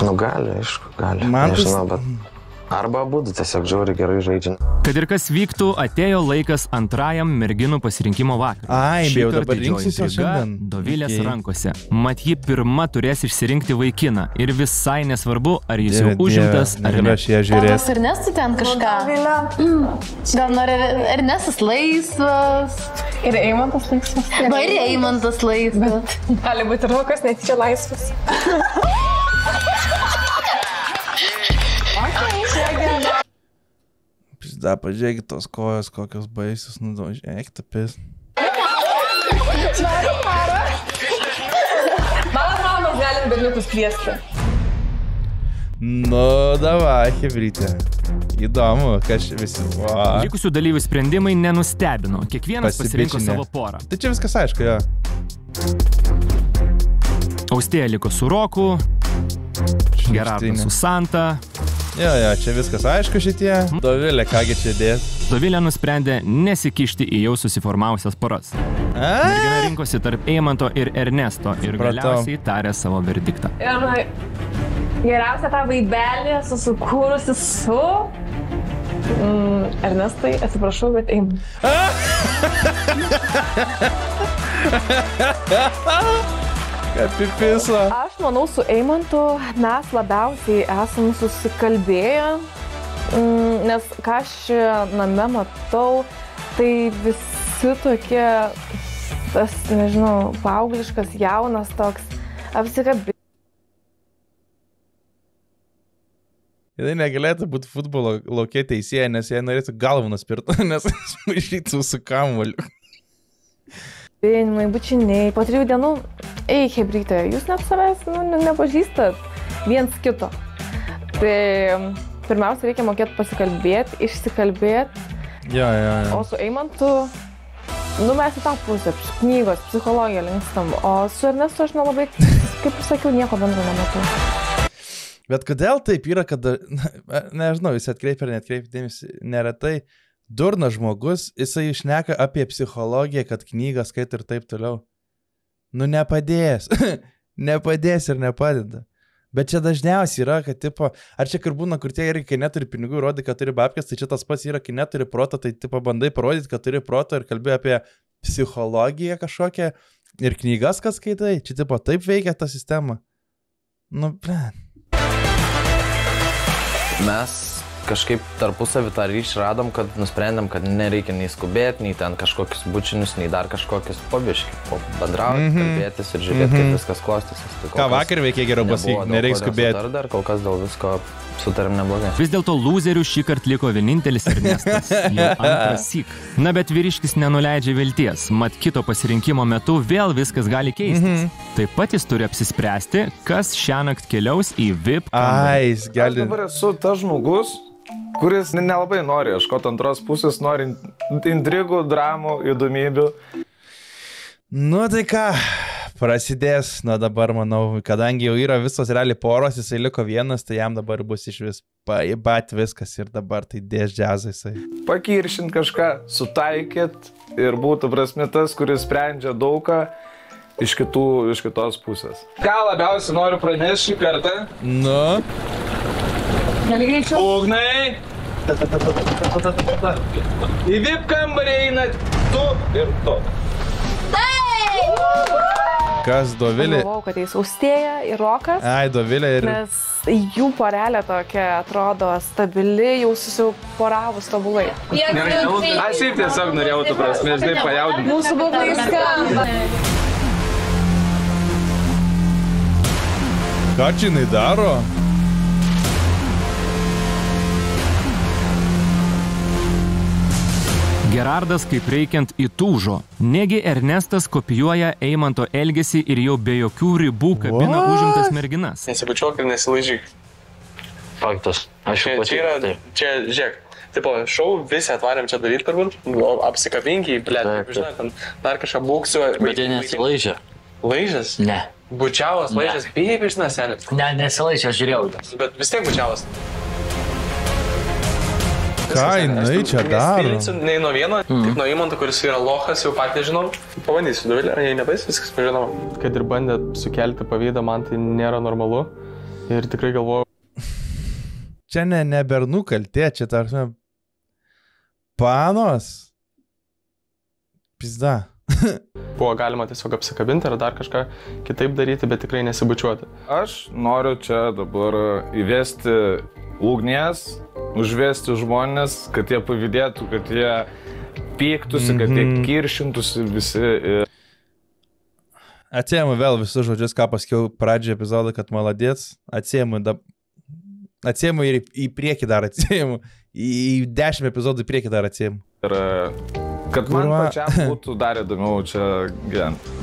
Nu, gali, aišku, gali. Man nežinau, bet... Arba būtų tiesiog žiauriai gerai žaidžiant. Kad ir kas vyktų, atėjo laikas antrajam merginų pasirinkimo vakarui. Ai, jau dabar rinksis jau šiandien. Dovilės rankose. Mat, ji pirma turės išsirinkti vaikiną. Ir visai nesvarbu, ar jis jau užimtas, ar ne. Aš ją žiūrės. Ponas Ernestu ten kažką. Gal nori Ernestas laisvas. Ir Eimantas laisvas. Va, ir Eimantas laisvas. Gali būti ir Lukas netyčia laisvas. Pizda, pažiūrėkit tos kojos, kokios baisios, nu, žiūrėk, tapis. Noriu karo. Mano traumas galim berniukus kviesti. Nu, davai, hebrytė. Įdomu, kas visi... Va. Likusių dalyvių sprendimai nenustebino. Kiekvienas pasirinko savo porą. Tai čia viskas aišku, jo. Austėja liko su Roku, Gerardas su Santa. Jo, jo, čia viskas aišku šitie. Dovilė, kągi čia dės? Dovilė nusprendė nesikišti į jau susiformavusias poras. Mergina rinkosi tarp Eimanto ir Ernesto ir galiausiai tarė savo verdiktą. Ir geriausia tą vaibelį susikūrusi su... Ernestai, atsiprašau, bet eim. Apipiso. Aš manau, su Eimantu mes labiausiai esam susikalbėję, nes ką aš name matau, tai visi tokie, tas, nežinau, paaugliškas, jaunas toks, apsikabė. Jis negalėtų būti futbolo laukia teisėja, nes jai norėtų galvą nuspirti, nes aš maišytų su kamuoliu. Vėnimai, bučiniai. Po trijų dienų, ei, hebrytė, jūs net savęs nu, nepažįstat viens kito. Tai pirmiausia, reikia mokėti pasikalbėti, išsikalbėti. Ja, ja, ja. O su Eimantu, nu mes į tą pusę, knygos, psichologiją linkstam. O su Ernestu aš nelabai, kaip ir sakiau, nieko bendro nematau. Bet kodėl taip yra, kad, nežinau, jis atkreipia ar neatkreipia dėmesį, neretai durnas žmogus, jisai išneka apie psichologiją, kad knygą skaito ir taip toliau. Nu, nepadės. Nepadės ir nepadeda. Bet čia dažniausiai yra, kad tipo, ar čia kur būna, kur tie yra, kai neturi pinigų, rodi, kad turi babkės, tai čia tas pats yra, kai neturi proto, tai tipo bandai parodyti, kad turi proto ir kalbė apie psichologiją kažkokią ir knygas, kas skaitai. Čia tipo taip veikia ta sistema. Nu, blen. Mes kažkaip tarpusavį tą ryšį radom, kad nusprendėm, kad nereikia nei skubėti, nei ten kažkokius bučinius, nei dar kažkokius pabiškį. Po bendrauti, kalbėtis ir žiūrėti, kaip viskas klostysis. Ką vakar veikia geriau pasakyti, nereikia skubėti. Dar dar kol kas dėl visko sutarėm neblogai. Vis dėlto lūzerių šį kartą liko vienintelis Ernestas. Jau antras syk. Na bet vyriškis nenuleidžia vilties, mat kito pasirinkimo metu vėl viskas gali keistis. Taip pat jis turi apsispręsti, kas šiąnakt keliaus į V I P. Ai, jis gali. Aš dabar esu tas žmogus, kuris nelabai nori ieškoti antros pusės, nori intrigų, dramų, įdomybių. Nu tai ką, prasidės, na dabar manau, kadangi jau yra visos realiai poros, jisai liko vienas, tai jam dabar bus iš vis paibat viskas ir dabar tai dės džiazą jisai. Pakiršint kažką, sutaikyt ir būtų prasme tas, kuris sprendžia daugą. Iš, kitų, iš kitos pusės. Ką labiausiai noriu pranešti šį kartą? Nu? Nelygaičiau. Ugnai! Į V I P kambarį eina tu ir tu. Kas, Dovilė? Galvau, kad jis Austėja ir Rokas. Ai, Dovilė ir... Nes jų porelė tokia atrodo stabili, jau susiporavus tobulai. Aš šiaip tiesiog norėjau, tu prasme, žinai, pajaudinti. Mūsų būklai skamba. Ką čia jinai daro? Gerardas kaip reikiant įtūžo. Negi Ernestas kopijuoja Eimanto elgesį ir jau be jokių ribų kabina užimtas merginas. Nesibučiuok ir nesilaižyk. Faktas. Aš jau pačiu. Čia, žiūrėk. Tipo, šau, visi atvarėm čia daryti turbūt. Apsikabinkiai, blėt. Dar kažką būksiu. Bet jie nesilaižė. Laižas? Ne. Bučiavas, laižas, bijai pišina, senis? Ne, nesilaižė, aš žiūrėjau. Bet vis tiek bučiavas. Ką jinai čia daro? Nespylinsiu nei nuo vieno, tik nuo Eimanto, kuris yra lochas, jau patys žinom. Pabandysiu, Dovilė, jei nebais, viskas pažinoma. Kad ir bandė sukelti pavydą, man tai nėra normalu. Ir tikrai galvoju... Čia ne, ne bernų kaltė, čia tarsi... Panos? Pizda. Buvo galima tiesiog apsikabinti ar dar kažką kitaip daryti, bet tikrai nesibučiuoti. Aš noriu čia dabar įvesti ugnies, užvesti žmonės, kad jie pavydėtų, kad jie pyktusi, kad jie kiršintųsi visi. Atsiemu vėl visus žodžius, ką paskiau pradžioje epizodą, kad maladėts. Atsiemu, atsiemu ir į priekį dar atsiemu. į dešimt epizodų priekį dar atsiimu. Ir kad man Kurva... pačiam būtų dar įdomiau čia gyventi.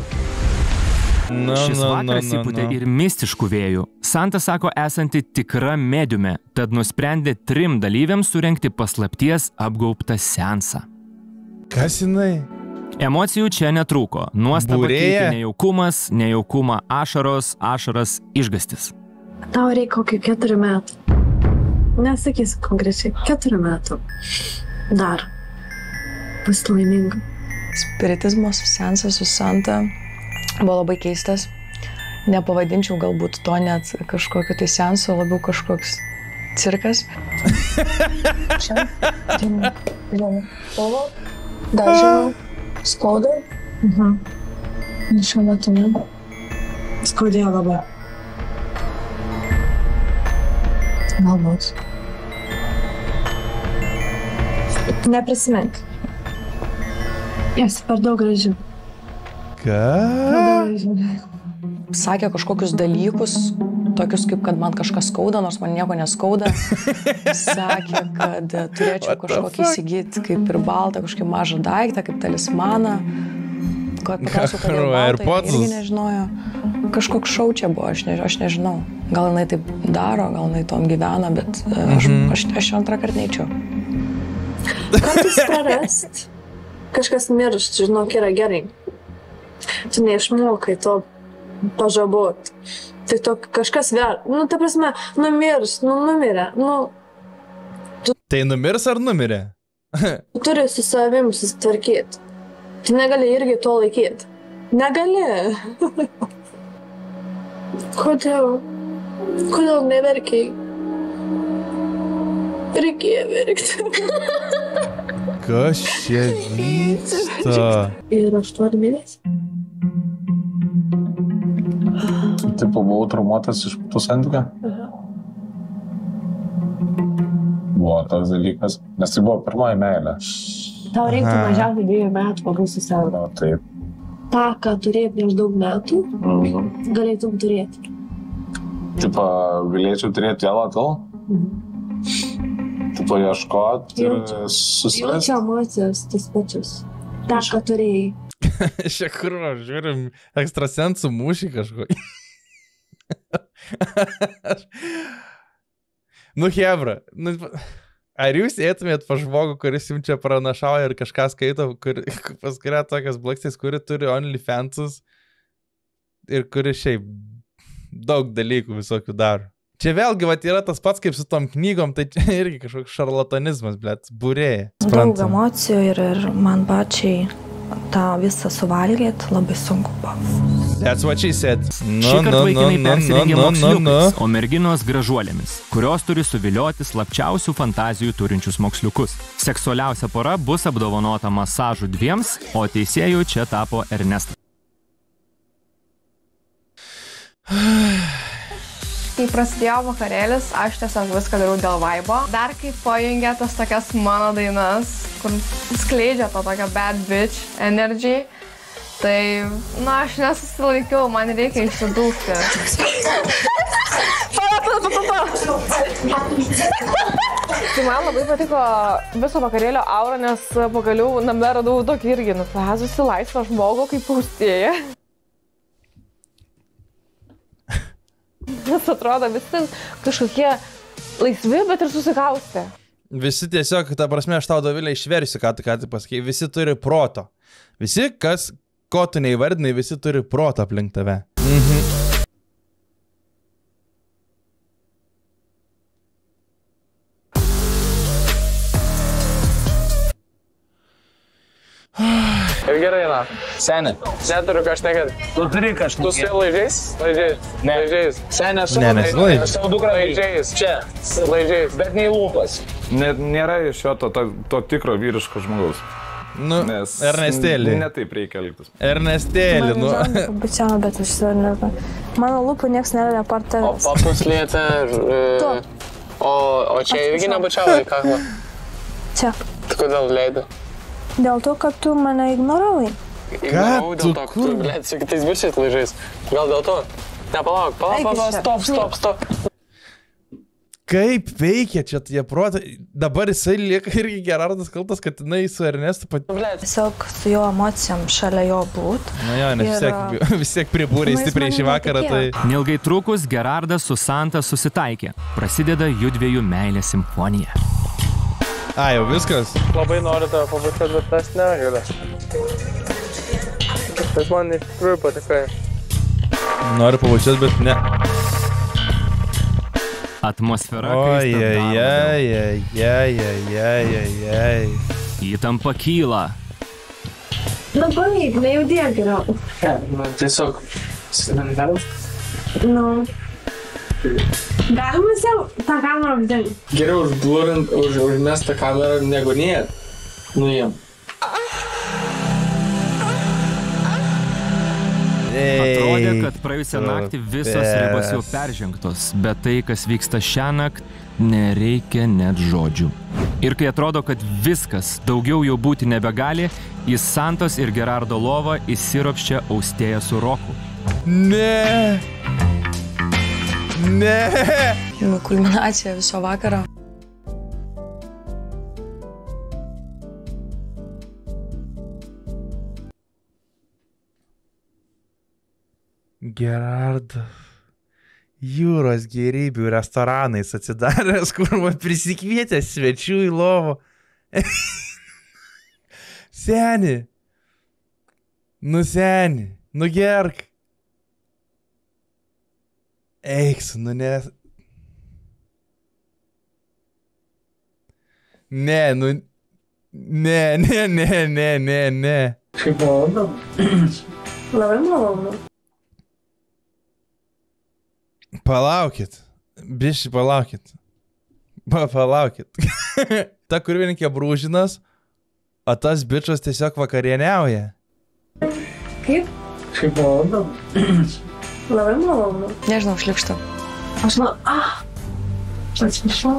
No, Šis no, vakaras no, no, įputė no. ir mistiškų vėjų. Santa sako esanti tikra mediume, tad nusprendė trim dalyviams surengti paslapties apgaubtą seansą. Kas jinai? Emocijų čia netrūko. Nuostaba keitė nejaukumas, nejaukumą ašaros, ašaras išgastis. Tau reikia kokių keturių metų. Nesakysiu konkrečiai, keturių metų. Dar. Bus laiminga. Spiritizmo seansas su Santa buvo labai keistas. Nepavadinčiau galbūt to net kažkokio tai seanso, labiau kažkoks cirkas. Čia. Dėmė. Dėmė. Polo. Dažiau. Skaudai. Mhm. Šiuo metu ne. Skaudėjo labai. Galbūt. Neprisimink. Esi per daug graži. Ką? Sakė kažkokius dalykus, tokius kaip, kad man kažkas skauda, nors man nieko neskauda. Sakė, kad turėčiau kažkokį įsigyti kaip ir baltą, kažkokį mažą daiktą, kaip talismaną. Kokios jau kodėl baltą, irgi nežinojo. Kažkoks šau čia buvo, aš, než, aš nežinau. Gal jinai taip daro, gal jinai tom gyvena, bet aš, aš, aš antrą kartą neičiau. Kartais parast, kažkas miršt, žinok, yra gerai. Tu neišmokai to pažabot. Tai to kažkas ver... Nu, ta prasme, numirs, nu, numirė, nu... Tu... Tai numirs ar numirė? Tu turi su savim susitvarkyti. Tu negali irgi to laikyti. Negali. Kodėl? Kodėl neverkiai? Reikėjo verkti. Kas čia vyksta? Ir aštuoni mėnesiai. Taip, buvau traumuotas iš tų santykių. Buvo tas dalykas, nes tai buvo pirmoji meilė. Tau reiktų mažiausiai dviejų metų pagal susiaurą. Taip. Ta, ką turėjai prieš daug metų, mhm. galėtum turėti. Taip, galėčiau turėti vėl atgal. Mhm. Taip, ieškoti ir susirasti. Jaučia emocijas, tas pačius. Ta, ką turėjai. Šia kur, aš žiūrim, ekstrasensų mūšį kažkokį. Nu, hebra, nu, ar jūs eitumėt pas žmogų, kuris jums čia pranašauja ir kažką skaito, kur, pas kurią tokias blakstės, kuri turi OnlyFansus ir kuri šiaip daug dalykų visokių daro. Čia vėlgi vat, yra tas pats kaip su tom knygom, tai čia irgi kažkoks šarlatonizmas, blėt, būrėja. Daug emocijų ir, ir man pačiai tą visą suvalgėt labai sunku buvo. That's what she said. No, šį kartą vaikinai no, no, persirengė no, no, moksliukais, no, no. o merginos gražuolėmis, kurios turi suvilioti slapčiausių fantazijų turinčius moksliukus. Seksualiausia pora bus apdovanota masažu dviems, o teisėjų čia tapo Ernestas. Kai prasidėjo vakarėlis, aš tiesiog viską dariau dėl vaibo. Dar kai pajungė tas tokias mano dainas, kur skleidžia to tokią bad bitch energy, tai, na, aš nesusilaikiau, man reikia išsidūkti. Tai man labai patiko viso vakarėlio aura, nes pagaliau name radau tokį irgi nufrazusi laisvą žmogų, kaip paustėja. Nes atrodo visi kažkokie laisvi, bet ir susikausti. Visi tiesiog, ta prasme, aš tau, Dovilė, išversiu, ką tu ką tik pasakei, visi turi proto. Visi, kas ko tu neįvardinai, visi turi protą aplink tave. Mhm. Ir gerai, na. Senė. Neturiu kažką, kad... Tu turi kažką. Tu su jie laižės? Laižės. Ne. Laižės. Senė, su ne, laižės. Savo dukra laižės. Čia. Laižės. Bet nei lūpas. Net nėra iš jo to, to, to tikro vyriško žmogaus. Nu, nes Ernestėlį. Ne taip reikia elgtis. Ernestėlį, nu. Pabučiavo, bet aš svarbu. Mano lūpų nieks nėra reporteris. O papus lietė. O, o čia irgi nebučiavo į kaklą. Čia. Tu kodėl leidai? Dėl to, kad tu mane ignoravai. Ignoravau dėl to, kad tu, blėt, su kitais bičiais laižais. Gal dėl to? Ne, palauk, palauk, palauk, stop, stop, stop. Kaip veikia čia tie protai? Dabar jisai lieka irgi Gerardas kaltas, kad jinai su Ernestu pat... Tiesiog su jo emocijom šalia jo būt. Na jo, nes ir... vis, vis tiek pribūrė stipriai šį vakarą. Tai... Neilgai trukus Gerardas su Santa susitaikė. Prasideda judviejų meilės simfonija. A, jau viskas? Labai noriu tave pabūti, bet tas negaliu. Tas man iš tikrųjų patikai. Noriu pabūti, bet ne. Atmosfera kaista dar labiau. Įtampa kyla. Na pavyk, nejaudėk geriau. Man tiesiog... Nu... Galima jau tą kamerą apdėlį. Geriau užblurint, užmest tą kamerą, negu nėt. Nu jiem. Atrodė, kad praėjusią naktį visos ribos jau peržengtos, bet tai, kas vyksta šią naktį, nereikia net žodžių. Ir kai atrodo, kad viskas daugiau jau būti nebegali, į Santos ir Gerardo lovą įsiropščia Austėja su Roku. Ne! Ne! Kulminacija viso vakaro. Gerardas. Jūros gėrybių restoranais atsidaręs, kur man prisikvietęs svečių į lovą. Seni. Nu seni. Nu gerk. Eiks, nu ne. Ne, nu. Ne, ne, ne, ne, ne, ne. Kaip malonu. Labai malonu. Palaukit, biški palaukit, pa, palaukit. Ta kurvininkė brūžinas, o tas bičas tiesiog vakarieniauja. Kaip? Kaip malonu. Labai malonu. Nežinau, šlikštu. Aš nu, ah, atsiprašau.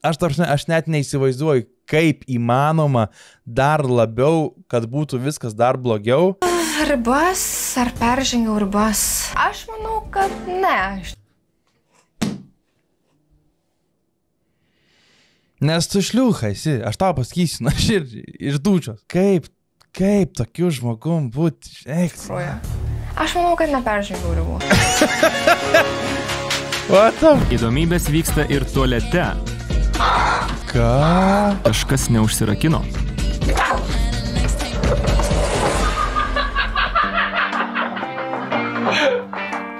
Aš, aš net neįsivaizduoju, kaip įmanoma dar labiau, kad būtų viskas dar blogiau. Ribas, ar peržengiau ribas? Aš manau, kad ne. Nes tu šliūcha esi, aš tau pasakysiu, na širdžiai, iš dučios. Kaip, kaip tokiu žmogum būti, ekstra. Aš manau, kad neperžengiau ribų. What the? Įdomybės vyksta ir tualete. Ką? Kažkas neužsirakino.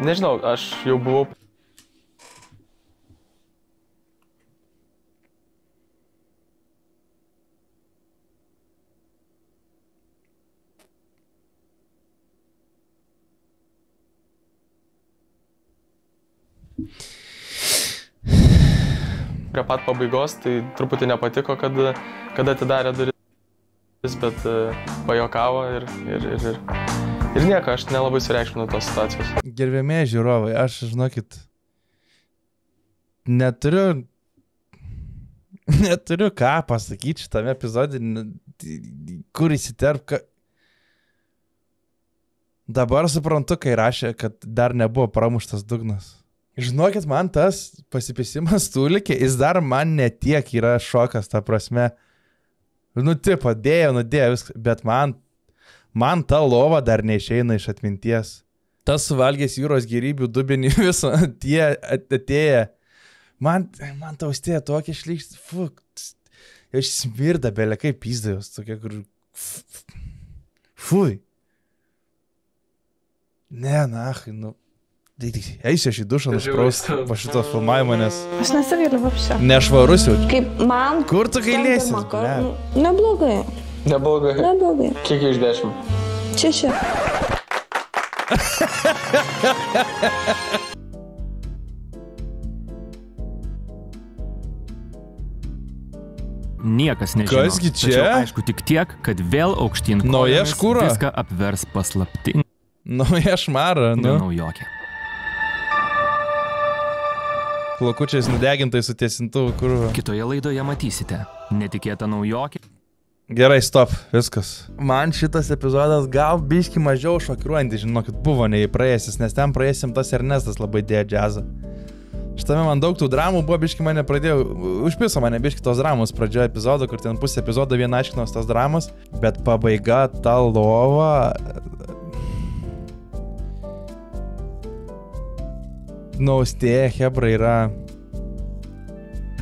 Nežinau, aš jau buvau... Prie pat pabaigos, tai truputį nepatiko, kad, kad atidarė duris, bet pajokavo ir, ir, ir, ir, ir nieko, aš nelabai sureikšminu tos situacijos. Gerbėmieji žiūrovai, aš, žinokit, neturiu, neturiu ką pasakyti šitame epizode, kur įsiterpka. Dabar suprantu, kai rašė, kad dar nebuvo pramuštas dugnas. Žinokit, man tas pasipisimas tūlikė, jis dar man netiek yra šokas, ta prasme. Nu, tipo, dėjo, nudėjo viskas, bet man, man ta lova dar neišeina iš atminties. Tas suvalgęs jūros gėrybių dubenį viso, tie atėję. Man, man ta Austėja tokia šlykšti, fuk, aš smirda belė, kaip pizdavos, tokia, kur... Fui. Ne, na, nu... Eisiu aš į dušą nusprausti po šito filmavimo, nes... Aš nesigailiu vapščia. Nešvarus jau. Kaip man... Kur tu gailėsi? Neblogai. Neblogai. Neblogai. Kiek iš dešimt? Šeši. Niekas nežino. Kasgi čia? Tačiau aišku tik tiek, kad vėl aukštyn kojomis viską apvers paslaptingai. Nauja šmara, nu. Naujokė. Plakučiais nudegintai su tiesintuvu kurva. Kitoje laidoje matysite. Netikėta naujokė. Gerai, stop, viskas. Man šitas epizodas gal biški mažiau šokiruojantis, žinokit, buvo nei praėjusis, nes ten praėjusim tas Ernestas labai dėjo džiazą. Šitame man daug tų dramų buvo, biški mane pradėjo, užpiso mane biški tos dramos pradžioje epizodo, kur ten pusė epizodo viena aiškinos tos dramos, bet pabaiga ta lova... Naustėje, hebra, yra...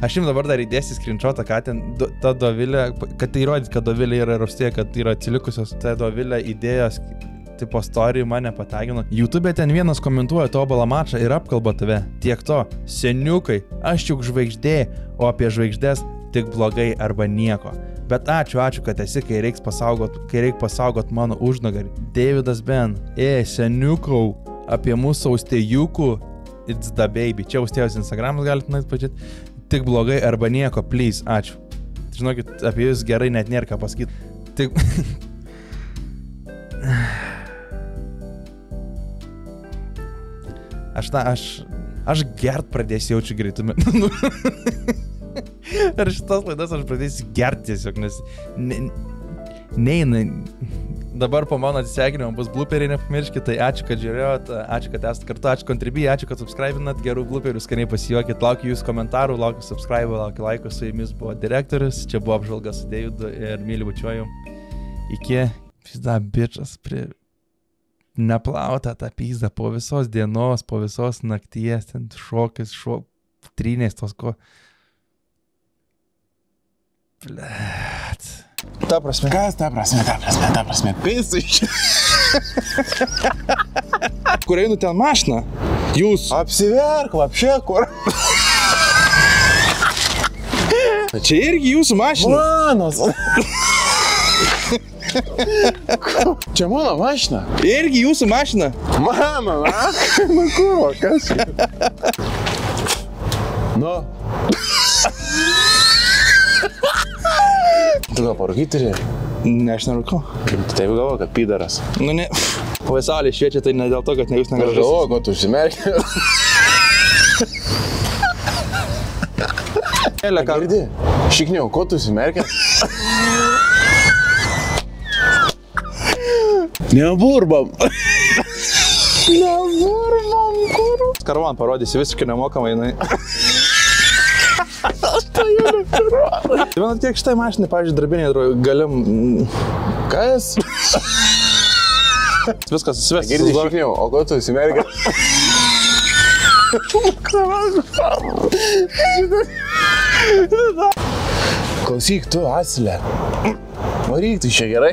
Aš jums dabar dar įdėsiu skrinčiotą, ką ten ta Dovilė, kad tai įrodyt, kad Dovilė yra raustėje, kad yra atsilikusios, ta Dovilė idėjos... tipo storijų mane patagino. YouTube ten vienas komentuoja Tobulas Mačą ir apkalba tave. Tiek to, seniukai, aš juk žvaigždė, o apie žvaigždės tik blogai arba nieko. Bet ačiū, ačiū, kad esi, kai reiks pasaugot, kai reik pasaugot mano užnugarį. Deividas Ben, e, seniukau, apie mūsų austėjukų, it's the baby. Čia austėjus Instagramas galite nuėti pažiūrėti. Tik blogai arba nieko, please, ačiū. Žinokit, apie jūs gerai net nėra ką pasakyti. Tik... Aš, na, aš, aš gert pradėsiu jaučiu greitume. Ar šitas laidas aš pradėsiu gert tiesiog, nes neina. Ne, ne, dabar po mano atsisveikinimo bus blooperiai, nepamirškit, tai ačiū, kad žiūrėjot, ačiū, kad esat kartu, ačiū Contribee, ačiū, kad subscribinat, gerų blooperių, skaniai pasijuokit, laukiu jūsų komentarų, laukiu subscribe, laukiu laikų, su jumis buvo direktorius, čia buvo apžvalga su Deividu ir myliu bučiuoju. Iki, pizda, bičas prie... Neplauta tą pizdą po visos dienos, po visos nakties, ten šokis, šok, trynės tos ko... Blet. Ta prasme. Kas ta prasme, ta prasme, ta prasme, pizdu iš... Kur einu ten mašiną? Jūs... Apsiverk, vapšė, kur... Čia irgi jūsų mašina. Manos. Čia mano mašina. Irgi jūsų mašina. Mama, na? Na kur, kas čia? Nu. Tu gal parūkyti turėjai? Ne, aš nerūkau. Tu taip galvoji, kad pidaras. Nu ne. O saulė šviečia, tai ne dėl to, kad ne jūs negražus. O, ko tu užsimerki? Girdi, šikniau, ko tu užsimerki? Neburbam. Neburbam, kur? Skarvan parodysi, visiškai nemokamai, jinai. Aš to jau nepiruoju. Vienot, kiek šitai mašinai, pavyzdžiui, darbiniai, galim... Kas? Viskas susivesti. Girdi, šikniau, o ko tu įsimergi? Klausyk, tu asilė. Varyk, tu čia gerai.